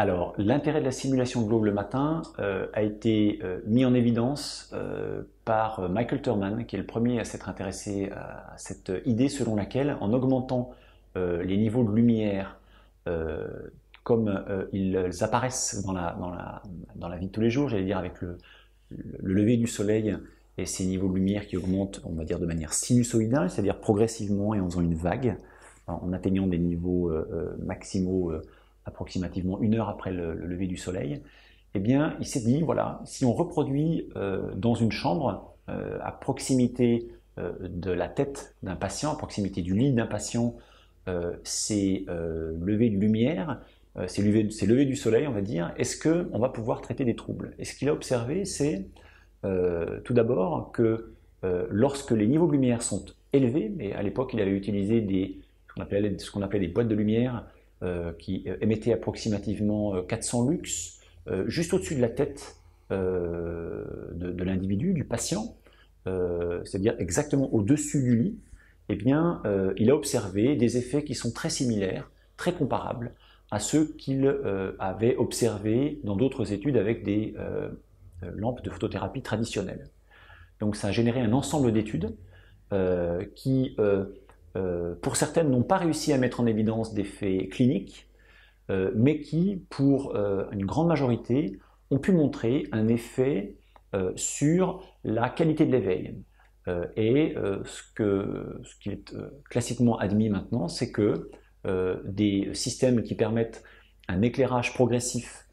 Alors, l'intérêt de la simulation de l'aube le matin a été mis en évidence par Michael Terman, qui est le premier à s'être intéressé à cette idée selon laquelle, en augmentant les niveaux de lumière comme ils apparaissent dans la vie de tous les jours, j'allais dire avec le lever du soleil et ces niveaux de lumière qui augmentent, on va dire, de manière sinusoïdale, c'est-à-dire progressivement et en faisant une vague, en atteignant des niveaux maximaux approximativement 1 heure après le lever du soleil, eh bien, il s'est dit, voilà, si on reproduit dans une chambre, à proximité de la tête d'un patient, à proximité du lit d'un patient, ces levées de lumière, ces levées du soleil, on va dire, est-ce qu'on va pouvoir traiter des troubles? Et ce qu'il a observé, c'est tout d'abord que lorsque les niveaux de lumière sont élevés, mais à l'époque, il avait utilisé ce qu'on appelait des boîtes de lumière, qui émettait approximativement 400 lux, juste au-dessus de la tête de l'individu, du patient, c'est-à-dire exactement au-dessus du lit, eh bien, il a observé des effets qui sont très similaires, très comparables à ceux qu'il avait observés dans d'autres études avec des lampes de photothérapie traditionnelles. Donc ça a généré un ensemble d'études qui... pour certaines, n'ont pas réussi à mettre en évidence des faits cliniques, mais qui, pour une grande majorité, ont pu montrer un effet sur la qualité de l'éveil. Et ce qui est classiquement admis maintenant, c'est que des systèmes qui permettent un éclairage progressif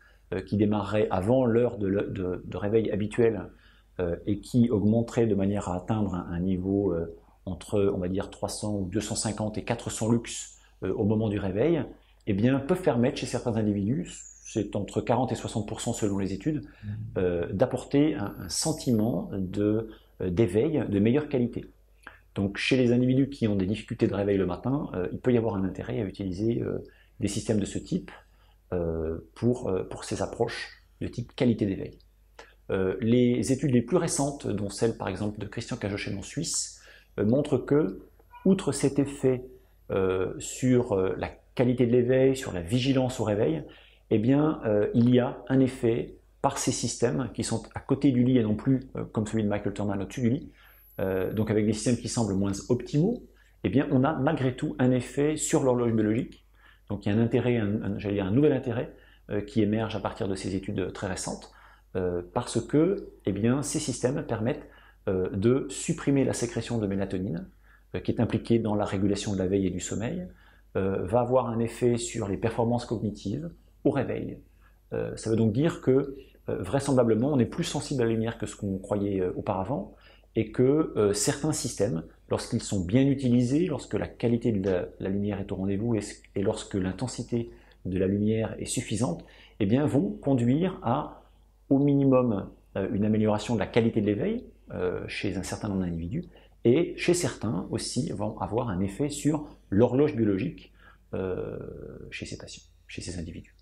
qui démarrerait avant l'heure de réveil habituel et qui augmenterait de manière à atteindre un niveau entre, on va dire, 300, 250 et 400 lux au moment du réveil, eh bien, peuvent permettre chez certains individus, c'est entre 40 et 60% selon les études, d'apporter un sentiment d'éveil de meilleure qualité. Donc, chez les individus qui ont des difficultés de réveil le matin, il peut y avoir un intérêt à utiliser des systèmes de ce type pour ces approches de type qualité d'éveil. Les études les plus récentes, dont celle par exemple de Christian Cajochen en Suisse, montre que, outre cet effet sur la qualité de l'éveil, sur la vigilance au réveil, eh bien, il y a un effet par ces systèmes qui sont à côté du lit et non plus, comme celui de Michael Terman, au-dessus du lit, donc avec des systèmes qui semblent moins optimaux, eh bien, on a malgré tout un effet sur l'horloge biologique. Donc il y a un intérêt, j'allais dire un nouvel intérêt qui émerge à partir de ces études très récentes, parce que eh bien, ces systèmes permettent de supprimer la sécrétion de mélatonine, qui est impliquée dans la régulation de la veille et du sommeil, va avoir un effet sur les performances cognitives au réveil. Ça veut donc dire que, vraisemblablement, on est plus sensible à la lumière que ce qu'on croyait auparavant, et que certains systèmes, lorsqu'ils sont bien utilisés, lorsque la qualité de la lumière est au rendez-vous, et lorsque l'intensité de la lumière est suffisante, eh bien, vont conduire à, au minimum, une amélioration de la qualité de l'éveil, chez un certain nombre d'individus, et chez certains aussi vont avoir un effet sur l'horloge biologique chez ces patients, chez ces individus.